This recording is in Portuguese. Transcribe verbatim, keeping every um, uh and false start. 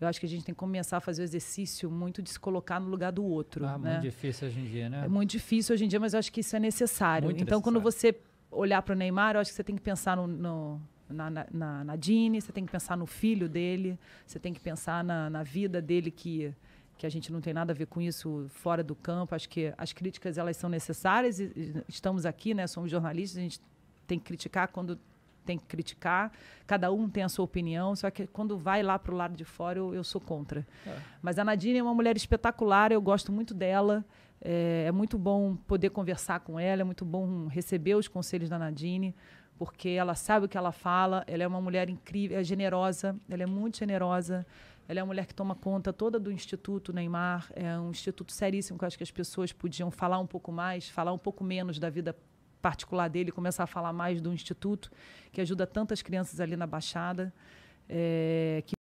Eu acho que a gente tem que começar a fazer o exercício muito de se colocar no lugar do outro. Ah, né? Muito difícil hoje em dia, né? É muito difícil hoje em dia, mas eu acho que isso é necessário. Muito então, necessário. Quando você olhar para o Neymar, eu acho que você tem que pensar no... no Na, na, na Nadine, você tem que pensar no filho dele, você tem que pensar na, na vida dele, que, que a gente não tem nada a ver com isso fora do campo. Acho que as críticas, elas são necessárias, e, e estamos aqui, né, somos jornalistas, a gente tem que criticar quando tem que criticar, cada um tem a sua opinião, só que quando vai lá para o lado de fora, eu, eu sou contra. É. Mas a Nadine é uma mulher espetacular, eu gosto muito dela, é, é muito bom poder conversar com ela, é muito bom receber os conselhos da Nadine, porque ela sabe o que ela fala, ela é uma mulher incrível, é generosa, ela é muito generosa, ela é uma mulher que toma conta toda do Instituto Neymar, é um instituto seríssimo, que eu acho que as pessoas podiam falar um pouco mais, falar um pouco menos da vida particular dele, começar a falar mais do Instituto, que ajuda tantas crianças ali na Baixada, é, que